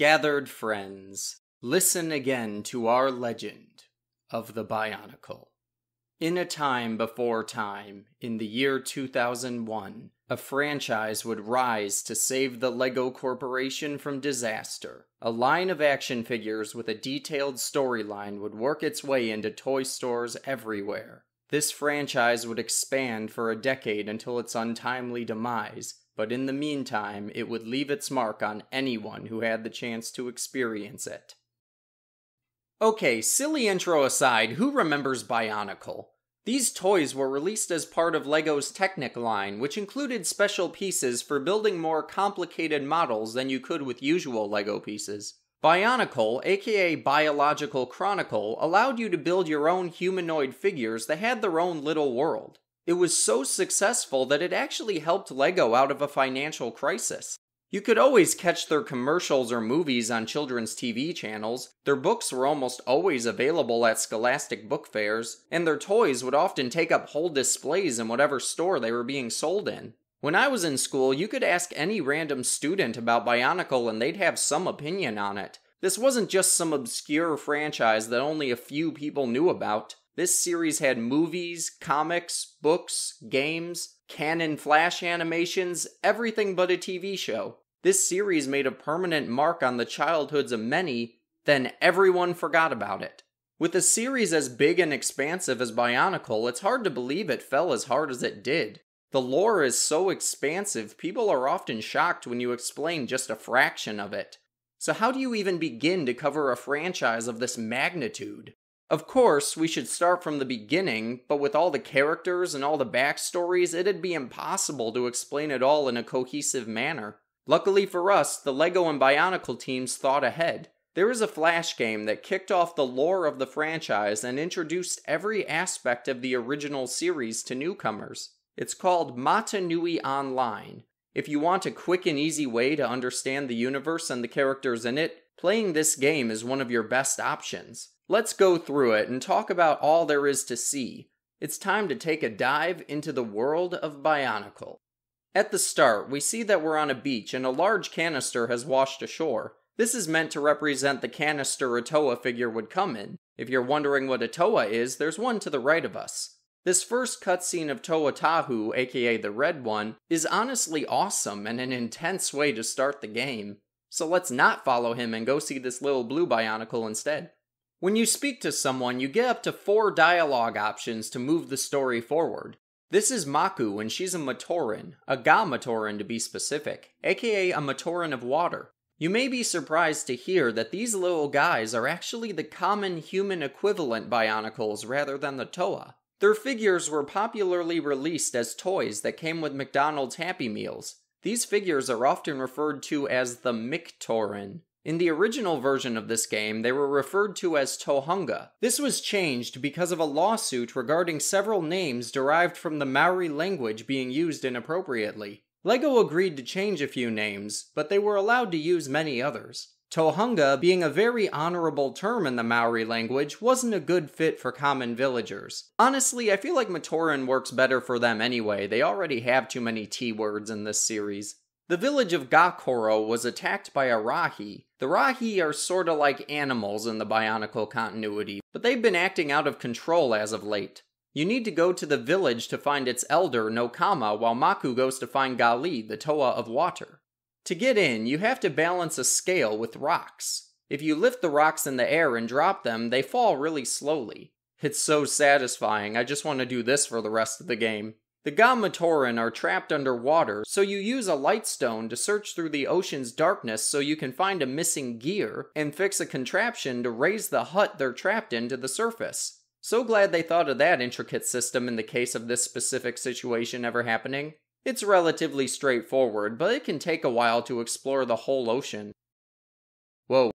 Gathered friends, listen again to our legend of the Bionicle. In a time before time, in the year 2001, a franchise would rise to save the LEGO Corporation from disaster. A line of action figures with a detailed storyline would work its way into toy stores everywhere. This franchise would expand for a decade until its untimely demise, but in the meantime, it would leave its mark on anyone who had the chance to experience it. Okay, silly intro aside, who remembers Bionicle? These toys were released as part of LEGO's Technic line, which included special pieces for building more complicated models than you could with usual LEGO pieces. Bionicle, aka Biological Chronicle, allowed you to build your own humanoid figures that had their own little world. It was so successful that it actually helped LEGO out of a financial crisis. You could always catch their commercials or movies on children's TV channels, their books were almost always available at Scholastic book fairs, and their toys would often take up whole displays in whatever store they were being sold in. When I was in school, you could ask any random student about Bionicle and they'd have some opinion on it. This wasn't just some obscure franchise that only a few people knew about. This series had movies, comics, books, games, canon flash animations, everything but a TV show. This series made a permanent mark on the childhoods of many, then everyone forgot about it. With a series as big and expansive as Bionicle, it's hard to believe it fell as hard as it did. The lore is so expansive, people are often shocked when you explain just a fraction of it. So how do you even begin to cover a franchise of this magnitude? Of course, we should start from the beginning, but with all the characters and all the backstories, it'd be impossible to explain it all in a cohesive manner. Luckily for us, the LEGO and Bionicle teams thought ahead. There is a Flash game that kicked off the lore of the franchise and introduced every aspect of the original series to newcomers. It's called Mata Nui Online. If you want a quick and easy way to understand the universe and the characters in it, playing this game is one of your best options. Let's go through it and talk about all there is to see. It's time to take a dive into the world of Bionicle. At the start, we see that we're on a beach and a large canister has washed ashore. This is meant to represent the canister a Toa figure would come in. If you're wondering what a Toa is, there's one to the right of us. This first cutscene of Toa Tahu, aka the Red One, is honestly awesome and an intense way to start the game. So let's not follow him and go see this little blue Bionicle instead. When you speak to someone, you get up to 4 dialogue options to move the story forward. This is Maku, and she's a Matoran, a Ga Matoran to be specific, aka a Matoran of water. You may be surprised to hear that these little guys are actually the common human equivalent Bionicles rather than the Toa. Their figures were popularly released as toys that came with McDonald's Happy Meals. These figures are often referred to as the Mictoran. In the original version of this game, they were referred to as Tohunga. This was changed because of a lawsuit regarding several names derived from the Maori language being used inappropriately. LEGO agreed to change a few names, but they were allowed to use many others. Tohunga, being a very honorable term in the Maori language, wasn't a good fit for common villagers. Honestly, I feel like Matoran works better for them anyway. They already have too many T-words in this series. The village of Ko-Koro was attacked by a Rahi. The Rahi are sorta like animals in the Bionicle continuity, but they've been acting out of control as of late. You need to go to the village to find its elder, Nokama, while Maku goes to find Gali, the Toa of water. To get in, you have to balance a scale with rocks. If you lift the rocks in the air and drop them, they fall really slowly. It's so satisfying, I just want to do this for the rest of the game. The Ga Matoran are trapped underwater, so you use a lightstone to search through the ocean's darkness so you can find a missing gear and fix a contraption to raise the hut they're trapped in to the surface. So glad they thought of that intricate system in the case of this specific situation ever happening. It's relatively straightforward, but it can take a while to explore the whole ocean. Whoa.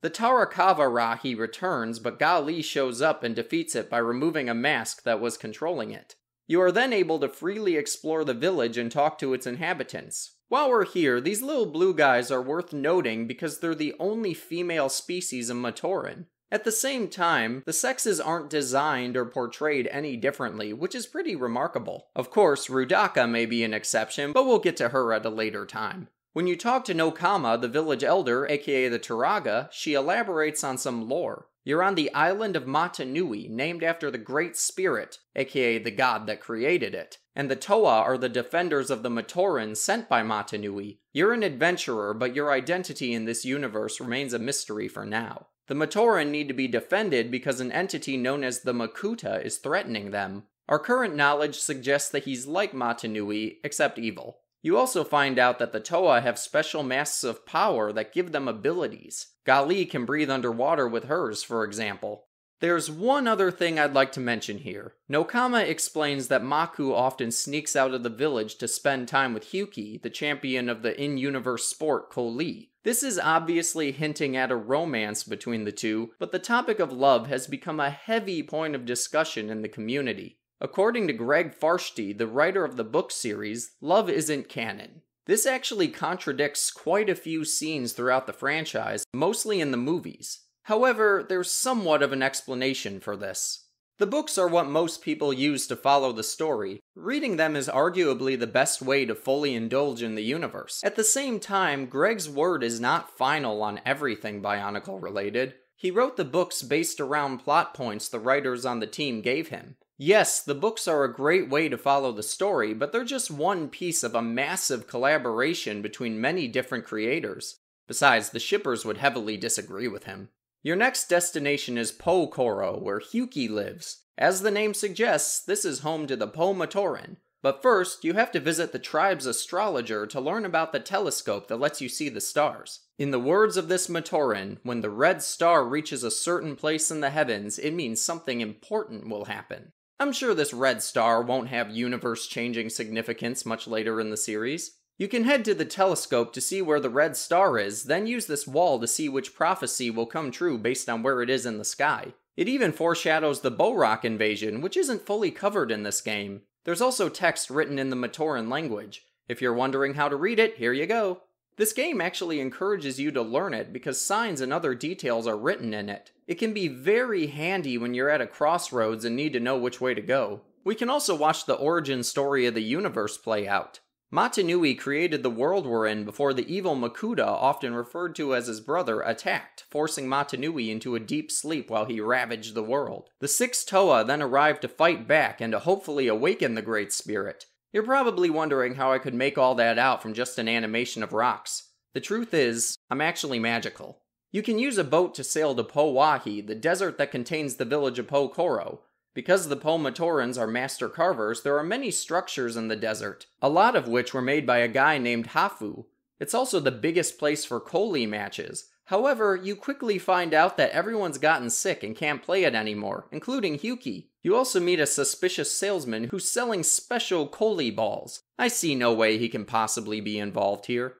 The Tarakava Rahi returns, but Gali shows up and defeats it by removing a mask that was controlling it. You are then able to freely explore the village and talk to its inhabitants. While we're here, these little blue guys are worth noting because they're the only female species in Matoran. At the same time, the sexes aren't designed or portrayed any differently, which is pretty remarkable. Of course, Rudaka may be an exception, but we'll get to her at a later time. When you talk to Nokama, the village elder, aka the Turaga, she elaborates on some lore. You're on the island of Mata Nui, named after the Great Spirit, aka the god that created it. And the Toa are the defenders of the Matoran sent by Mata Nui. You're an adventurer, but your identity in this universe remains a mystery for now. The Matoran need to be defended because an entity known as the Makuta is threatening them. Our current knowledge suggests that he's like Mata Nui, except evil. You also find out that the Toa have special masks of power that give them abilities. Gali can breathe underwater with hers, for example. There's one other thing I'd like to mention here. Nokama explains that Maku often sneaks out of the village to spend time with Hewkii, the champion of the in-universe sport Kolhii. This is obviously hinting at a romance between the two, but the topic of love has become a heavy point of discussion in the community. According to Greg Farshti, the writer of the book series, love isn't canon. This actually contradicts quite a few scenes throughout the franchise, mostly in the movies. However, there's somewhat of an explanation for this. The books are what most people use to follow the story. Reading them is arguably the best way to fully indulge in the universe. At the same time, Greg's word is not final on everything Bionicle related. He wrote the books based around plot points the writers on the team gave him. Yes, the books are a great way to follow the story, but they're just one piece of a massive collaboration between many different creators. Besides, the shippers would heavily disagree with him. Your next destination is Po-Koro, where Hewkii lives. As the name suggests, this is home to the Po-Matoran. But first, you have to visit the tribe's astrologer to learn about the telescope that lets you see the stars. In the words of this Matoran, when the red star reaches a certain place in the heavens, it means something important will happen. I'm sure this red star won't have universe-changing significance much later in the series. You can head to the telescope to see where the red star is, then use this wall to see which prophecy will come true based on where it is in the sky. It even foreshadows the Borok invasion, which isn't fully covered in this game. There's also text written in the Matoran language. If you're wondering how to read it, here you go. This game actually encourages you to learn it because signs and other details are written in it. It can be very handy when you're at a crossroads and need to know which way to go. We can also watch the origin story of the universe play out. Mata Nui created the world we're in before the evil Makuta, often referred to as his brother, attacked, forcing Mata Nui into a deep sleep while he ravaged the world. The six Toa then arrived to fight back and to hopefully awaken the Great Spirit. You're probably wondering how I could make all that out from just an animation of rocks. The truth is, I'm actually magical. You can use a boat to sail to Po'wahi, the desert that contains the village of Po-Koro. Because the Po-Matorans are master carvers, there are many structures in the desert, a lot of which were made by a guy named Hafu. It's also the biggest place for Kolhii matches. However, you quickly find out that everyone's gotten sick and can't play it anymore, including Hewkii. You also meet a suspicious salesman who's selling special Kolhii balls. I see no way he can possibly be involved here.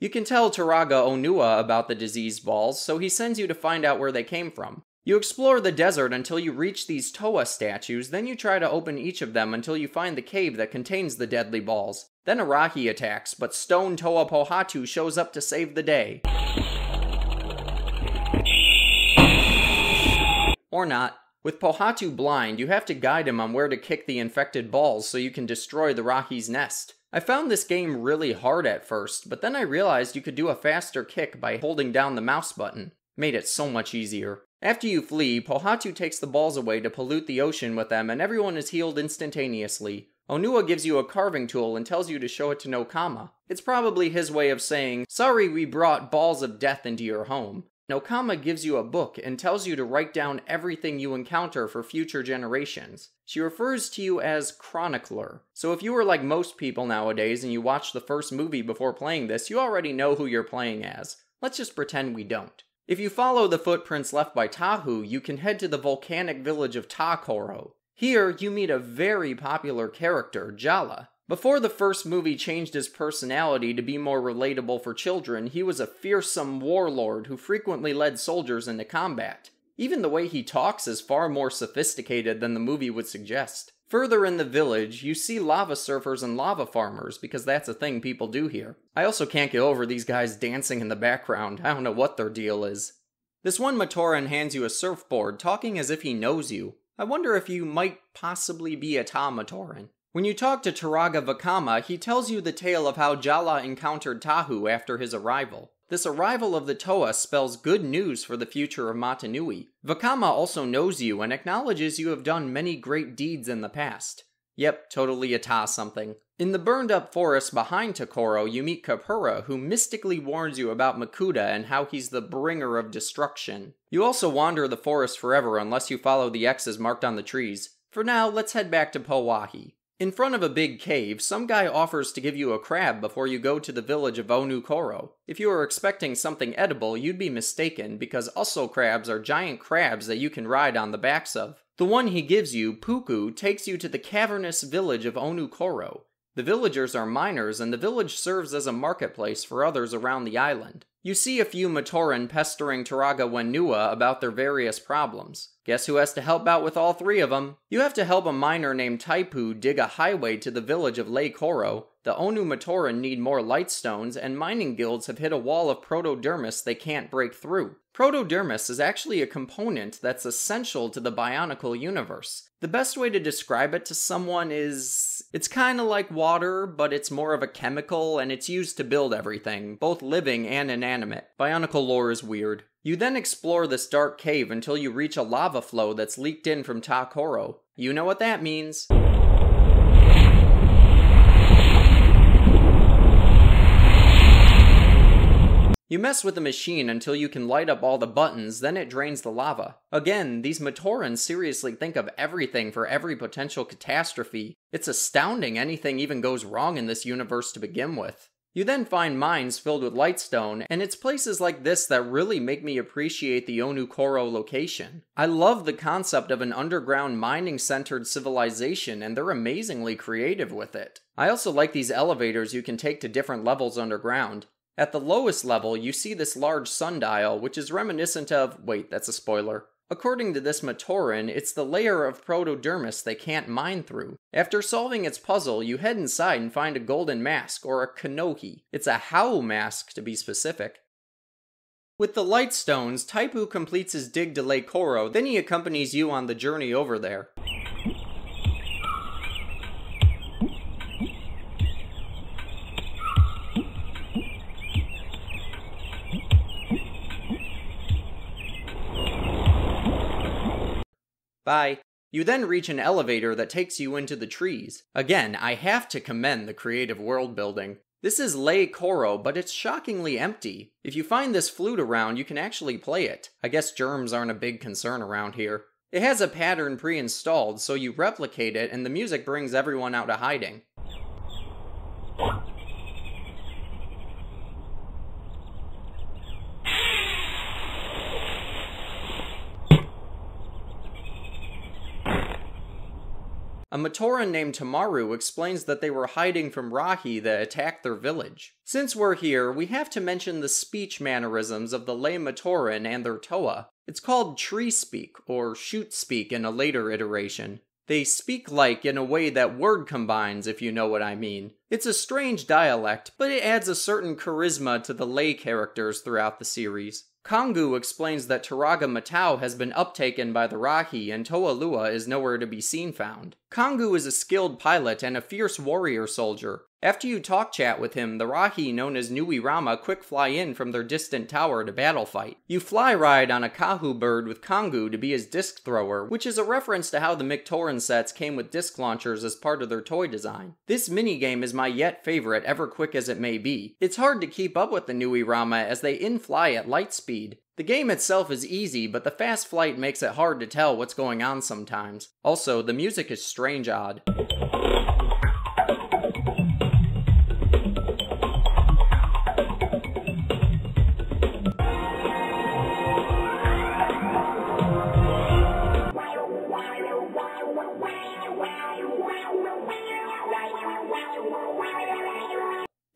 You can tell Turaga Onua about the diseased balls, so he sends you to find out where they came from. You explore the desert until you reach these Toa statues, then you try to open each of them until you find the cave that contains the deadly balls. Then a Rahi attacks, but Stone Toa Pohatu shows up to save the day. Or not. With Pohatu blind, you have to guide him on where to kick the infected balls so you can destroy the Rahi's nest. I found this game really hard at first, but then I realized you could do a faster kick by holding down the mouse button. Made it so much easier. After you flee, Pohatu takes the balls away to pollute the ocean with them and everyone is healed instantaneously. Onua gives you a carving tool and tells you to show it to Nokama. It's probably his way of saying, sorry we brought balls of death into your home. Nokama gives you a book and tells you to write down everything you encounter for future generations. She refers to you as Chronicler. So if you are like most people nowadays and you watch the first movie before playing this, you already know who you're playing as. Let's just pretend we don't. If you follow the footprints left by Tahu, you can head to the volcanic village of Ta-Koro. Here, you meet a very popular character, Jala. Before the first movie changed his personality to be more relatable for children, he was a fearsome warlord who frequently led soldiers into combat. Even the way he talks is far more sophisticated than the movie would suggest. Further in the village, you see lava surfers and lava farmers, because that's a thing people do here. I also can't get over these guys dancing in the background. I don't know what their deal is. This one Matoran hands you a surfboard, talking as if he knows you. I wonder if you might possibly be a Ta Matoran. When you talk to Taraga Vakama, he tells you the tale of how Jala encountered Tahu after his arrival. This arrival of the Toa spells good news for the future of Mata Nui. Vakama also knows you and acknowledges you have done many great deeds in the past. Yep, totally a Ta something. In the burned-up forest behind Ta-Koro, you meet Kapura, who mystically warns you about Makuta and how he's the bringer of destruction. You also wander the forest forever unless you follow the X's marked on the trees. For now, let's head back to Powaki. In front of a big cave, some guy offers to give you a crab before you go to the village of Onu-Koro. If you were expecting something edible, you'd be mistaken, because Ussel crabs are giant crabs that you can ride on the backs of. The one he gives you, Puku, takes you to the cavernous village of Onu-Koro. The villagers are miners, and the village serves as a marketplace for others around the island. You see a few Matoran pestering Taraga Wanua about their various problems. Guess who has to help out with all three of them? You have to help a miner named Taipu dig a highway to the village of Le-Koro. The Onu Matoran need more lightstones, and mining guilds have hit a wall of protodermis they can't break through. Protodermis is actually a component that's essential to the Bionicle universe. The best way to describe it to someone is... it's kinda like water, but it's more of a chemical, and it's used to build everything, both living and inanimate. Bionicle lore is weird. You then explore this dark cave until you reach a lava flow that's leaked in from Ta-Koro. You know what that means. You mess with the machine until you can light up all the buttons, then it drains the lava. Again, these Matorans seriously think of everything for every potential catastrophe. It's astounding anything even goes wrong in this universe to begin with. You then find mines filled with lightstone, and it's places like this that really make me appreciate the Onu-Koro location. I love the concept of an underground mining-centered civilization, and they're amazingly creative with it. I also like these elevators you can take to different levels underground. At the lowest level, you see this large sundial, which is reminiscent of... wait, that's a spoiler. According to this Matoran, it's the layer of protodermis they can't mine through. After solving its puzzle, you head inside and find a golden mask, or a kanohi. It's a Hao mask, to be specific. With the lightstones, Taipu completes his dig to Le-Koro, then he accompanies you on the journey over there. Bye. You then reach an elevator that takes you into the trees. Again, I have to commend the creative world building. This is Le-Koro, but it's shockingly empty. If you find this flute around, you can actually play it. I guess germs aren't a big concern around here. It has a pattern pre-installed, so you replicate it and the music brings everyone out of hiding. A Matoran named Tamaru explains that they were hiding from Rahi that attacked their village. Since we're here, we have to mention the speech mannerisms of the lay Matoran and their Toa. It's called tree speak, or shoot speak in a later iteration. They speak like in a way that word combines, if you know what I mean. It's a strange dialect, but it adds a certain charisma to the lay characters throughout the series. Kongu explains that Taraga Matau has been uptaken by the Rahi and Toalua is nowhere to be seen found. Kongu is a skilled pilot and a fierce warrior soldier. After you talk chat with him, the Rahi known as Nui Rama quick fly in from their distant tower to battle fight. You fly ride on a Kahu bird with Kongu to be his disc thrower, which is a reference to how the Matoran sets came with disc launchers as part of their toy design. This minigame is my yet favorite, ever quick as it may be. It's hard to keep up with the Nui Rama as they in-fly at light speed. The game itself is easy, but the fast flight makes it hard to tell what's going on sometimes. Also, the music is strange odd.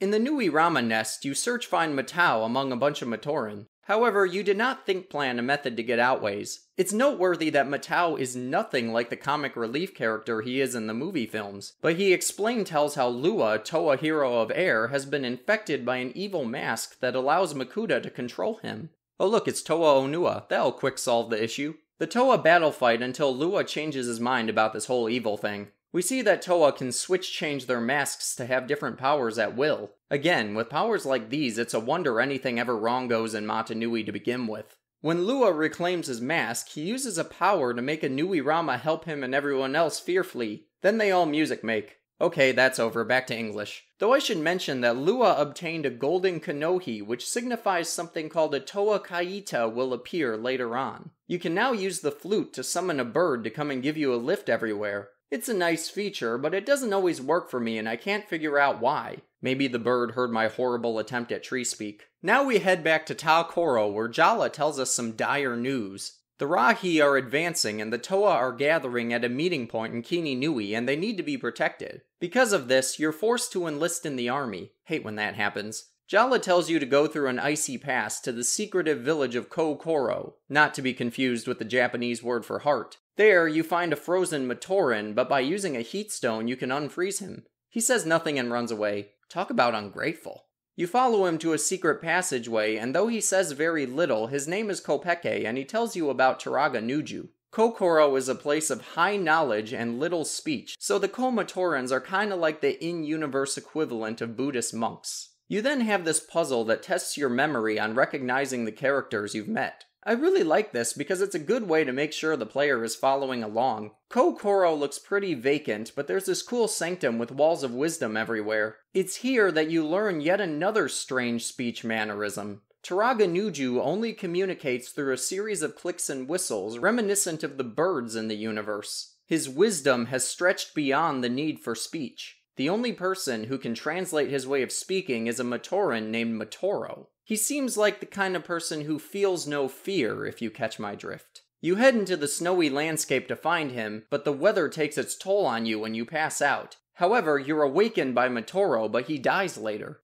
In the Nui Rama nest, you find Matau among a bunch of Matoran. However, you did not plan a method to get outways. It's noteworthy that Matau is nothing like the comic relief character he is in the movie films, but he tells how Lua, Toa Hero of Air, has been infected by an evil mask that allows Makuta to control him. Oh look, it's Toa Onua. That'll quick solve the issue. The Toa battle fight until Lua changes his mind about this whole evil thing. We see that Toa can change their masks to have different powers at will. Again, with powers like these, it's a wonder anything ever wrong goes in Mata Nui to begin with. When Lua reclaims his mask, he uses a power to make a Nui Rama help him and everyone else fearfully. Then they all music make. Okay, that's over, back to English. Though I should mention that Lua obtained a golden kanohi, which signifies something called a Toa Kaita will appear later on. You can now use the flute to summon a bird to come and give you a lift everywhere. It's a nice feature, but it doesn't always work for me and I can't figure out why. Maybe the bird heard my horrible attempt at tree speak. Now we head back to Ta-Koro, where Jala tells us some dire news. The Rahi are advancing and the Toa are gathering at a meeting point in Kini Nui and they need to be protected. Because of this, you're forced to enlist in the army. Hate when that happens. Jala tells you to go through an icy pass to the secretive village of Ko-Koro, not to be confused with the Japanese word for heart. There, you find a frozen Matoran, but by using a heat stone you can unfreeze him. He says nothing and runs away. Talk about ungrateful. You follow him to a secret passageway, and though he says very little, his name is Kopaka, and he tells you about Turaga Nuju. Ko-Koro is a place of high knowledge and little speech, so the Ko-Matorans are kinda like the in-universe equivalent of Buddhist monks. You then have this puzzle that tests your memory on recognizing the characters you've met. I really like this because it's a good way to make sure the player is following along. Ko-Koro looks pretty vacant, but there's this cool sanctum with walls of wisdom everywhere. It's here that you learn yet another strange speech mannerism. Turaga Nuju only communicates through a series of clicks and whistles reminiscent of the birds in the universe. His wisdom has stretched beyond the need for speech. The only person who can translate his way of speaking is a Matoran named Matoro. He seems like the kind of person who feels no fear, if you catch my drift. You head into the snowy landscape to find him, but the weather takes its toll on you when you pass out. However, you're awakened by Matoro, but he dies later.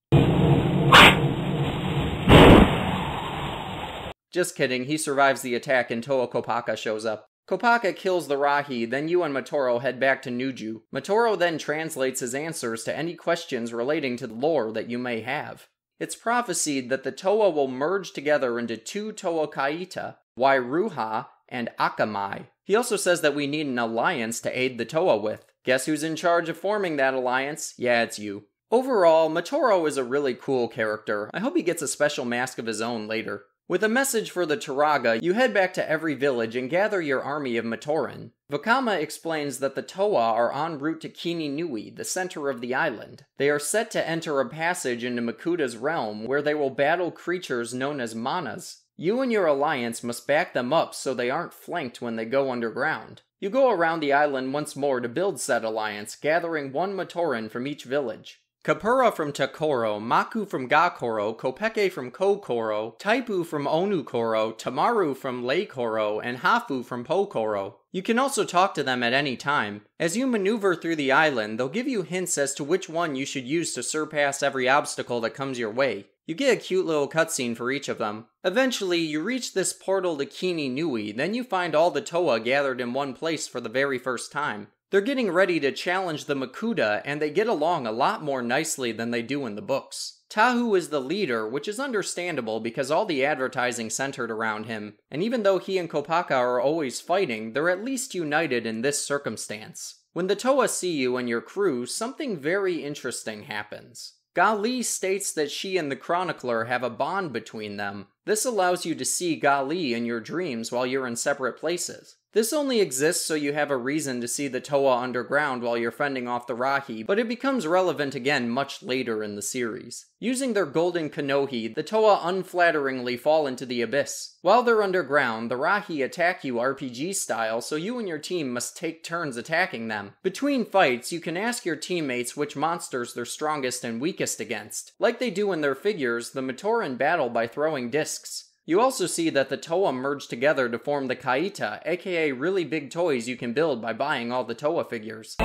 Just kidding, he survives the attack until Kopaka shows up. Kopaka kills the Rahi, then you and Matoro head back to Nuju. Matoro then translates his answers to any questions relating to the lore that you may have. It's prophesied that the Toa will merge together into two Toa Kaita, Wairuha and Akamai. He also says that we need an alliance to aid the Toa with. Guess who's in charge of forming that alliance? Yeah, it's you. Overall, Matoro is a really cool character. I hope he gets a special mask of his own later. With a message for the Turaga, you head back to every village and gather your army of Matoran. Vakama explains that the Toa are en route to Kini Nui, the center of the island. They are set to enter a passage into Makuta's realm where they will battle creatures known as Manas. You and your alliance must back them up so they aren't flanked when they go underground. You go around the island once more to build said alliance, gathering one Matoran from each village. Kapura from Ta-Koro, Maku from Ga-Koro, Kopeke from Ko-Koro, Taipu from Onu-Koro, Tamaru from Le-Koro, and Hafu from Po-Koro. You can also talk to them at any time. As you maneuver through the island, they'll give you hints as to which one you should use to surpass every obstacle that comes your way. You get a cute little cutscene for each of them. Eventually, you reach this portal to Kini Nui, then you find all the Toa gathered in one place for the very first time. They're getting ready to challenge the Makuta, and they get along a lot more nicely than they do in the books. Tahu is the leader, which is understandable because all the advertising centered around him, and even though he and Kopaka are always fighting, they're at least united in this circumstance. When the Toa see you and your crew, something very interesting happens. Gali states that she and the chronicler have a bond between them. This allows you to see Gali in your dreams while you're in separate places. This only exists so you have a reason to see the Toa underground while you're fending off the Rahi, but it becomes relevant again much later in the series. Using their golden kanohi, the Toa unflatteringly fall into the abyss. While they're underground, the Rahi attack you RPG style, so you and your team must take turns attacking them. Between fights, you can ask your teammates which monsters they're strongest and weakest against. Like they do in their figures, the Matoran battle by throwing discs. You also see that the Toa merge together to form the Kaita, aka really big toys you can build by buying all the Toa figures.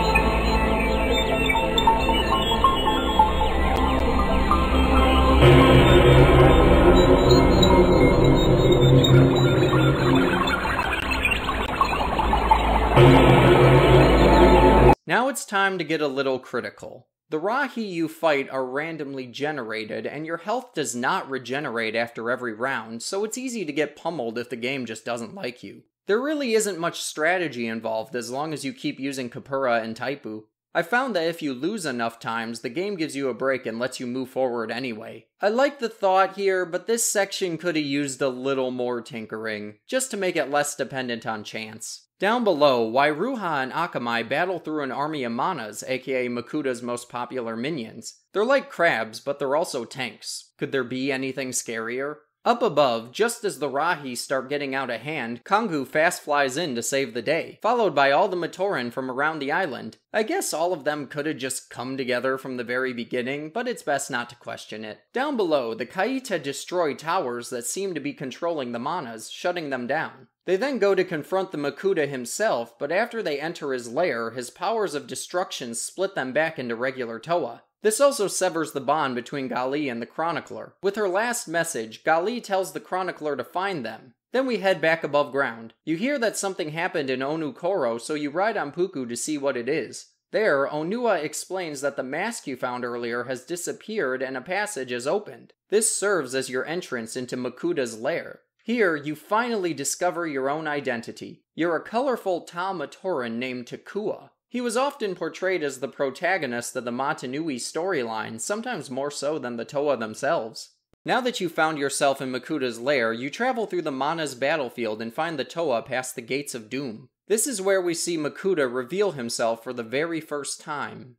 Now it's time to get a little critical. The Rahi you fight are randomly generated, and your health does not regenerate after every round, so it's easy to get pummeled if the game just doesn't like you. There really isn't much strategy involved as long as you keep using Kapura and Taipu. I found that if you lose enough times, the game gives you a break and lets you move forward anyway. I like the thought here, but this section could have used a little more tinkering, just to make it less dependent on chance. Down below, Wairuha and Akamai battle through an army of Manas, aka Makuta's most popular minions. They're like crabs, but they're also tanks. Could there be anything scarier? Up above, just as the Rahi start getting out of hand, Kongu fast flies in to save the day, followed by all the Matoran from around the island. I guess all of them could have just come together from the very beginning, but it's best not to question it. Down below, the Kaita destroy towers that seem to be controlling the Manas, shutting them down. They then go to confront the Makuta himself, but after they enter his lair, his powers of destruction split them back into regular Toa. This also severs the bond between Gali and the Chronicler. With her last message, Gali tells the Chronicler to find them. Then we head back above ground. You hear that something happened in Onu-Koro, so you ride on Puku to see what it is. There, Onua explains that the mask you found earlier has disappeared and a passage is opened. This serves as your entrance into Makuta's lair. Here, you finally discover your own identity. You're a colorful Ta Matoran named Takua. He was often portrayed as the protagonist of the Mata Nui storyline, sometimes more so than the Toa themselves. Now that you've found yourself in Makuta's lair, you travel through the Manas battlefield and find the Toa past the Gates of Doom. This is where we see Makuta reveal himself for the very first time.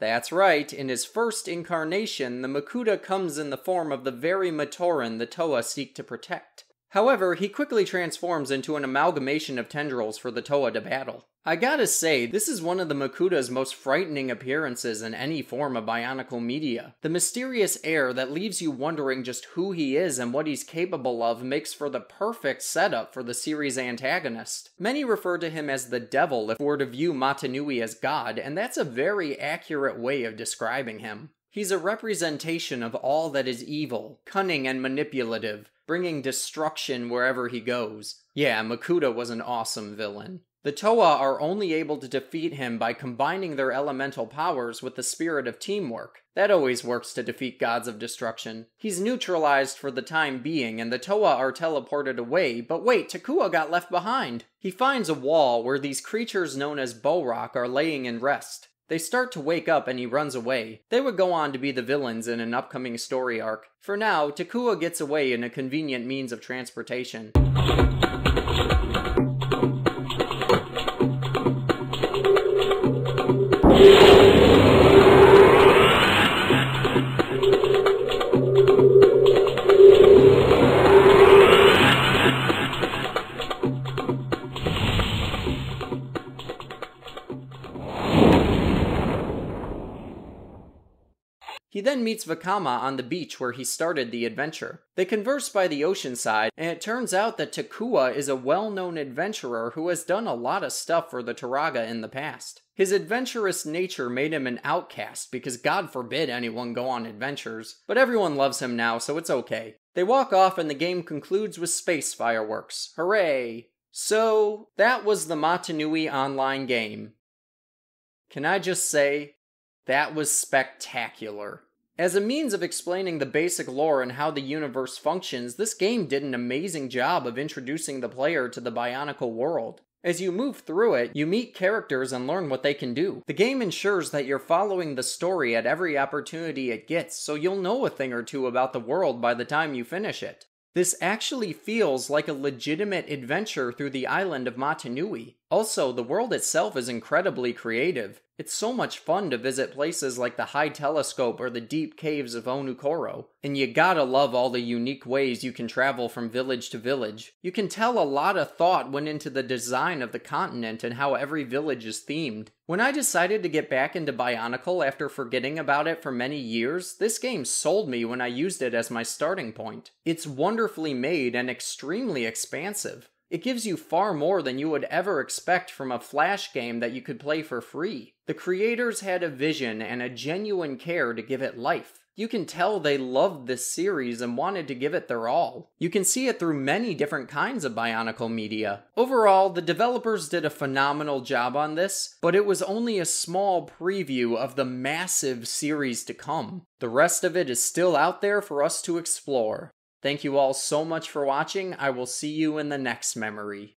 That's right, in his first incarnation, the Makuta comes in the form of the very Matoran the Toa seek to protect. However, he quickly transforms into an amalgamation of tendrils for the Toa to battle. I gotta say, this is one of the Makuta's most frightening appearances in any form of Bionicle media. The mysterious air that leaves you wondering just who he is and what he's capable of makes for the perfect setup for the series' antagonist. Many refer to him as the devil if we're to view Mata Nui as God, and that's a very accurate way of describing him. He's a representation of all that is evil, cunning and manipulative, bringing destruction wherever he goes. Yeah, Makuta was an awesome villain. The Toa are only able to defeat him by combining their elemental powers with the spirit of teamwork. That always works to defeat gods of destruction. He's neutralized for the time being, and the Toa are teleported away, but wait, Takua got left behind! He finds a wall where these creatures known as Borok are laying in rest. They start to wake up and he runs away. They would go on to be the villains in an upcoming story arc. For now, Takua gets away in a convenient means of transportation. He then meets Vakama on the beach where he started the adventure. They converse by the oceanside, and it turns out that Takua is a well-known adventurer who has done a lot of stuff for the Turaga in the past. His adventurous nature made him an outcast because God forbid anyone go on adventures, but everyone loves him now, so it's okay. They walk off and the game concludes with space fireworks. Hooray! So, that was the Mata Nui online game. Can I just say, that was spectacular. As a means of explaining the basic lore and how the universe functions, this game did an amazing job of introducing the player to the Bionicle world. As you move through it, you meet characters and learn what they can do. The game ensures that you're following the story at every opportunity it gets, so you'll know a thing or two about the world by the time you finish it. This actually feels like a legitimate adventure through the island of Mata Nui. Also, the world itself is incredibly creative. It's so much fun to visit places like the High Telescope or the deep caves of Onu-Koro. And you gotta love all the unique ways you can travel from village to village. You can tell a lot of thought went into the design of the continent and how every village is themed. When I decided to get back into Bionicle after forgetting about it for many years, this game sold me when I used it as my starting point. It's wonderfully made and extremely expansive. It gives you far more than you would ever expect from a Flash game that you could play for free. The creators had a vision and a genuine care to give it life. You can tell they loved this series and wanted to give it their all. You can see it through many different kinds of Bionicle media. Overall, the developers did a phenomenal job on this, but it was only a small preview of the massive series to come. The rest of it is still out there for us to explore. Thank you all so much for watching. I will see you in the next memory.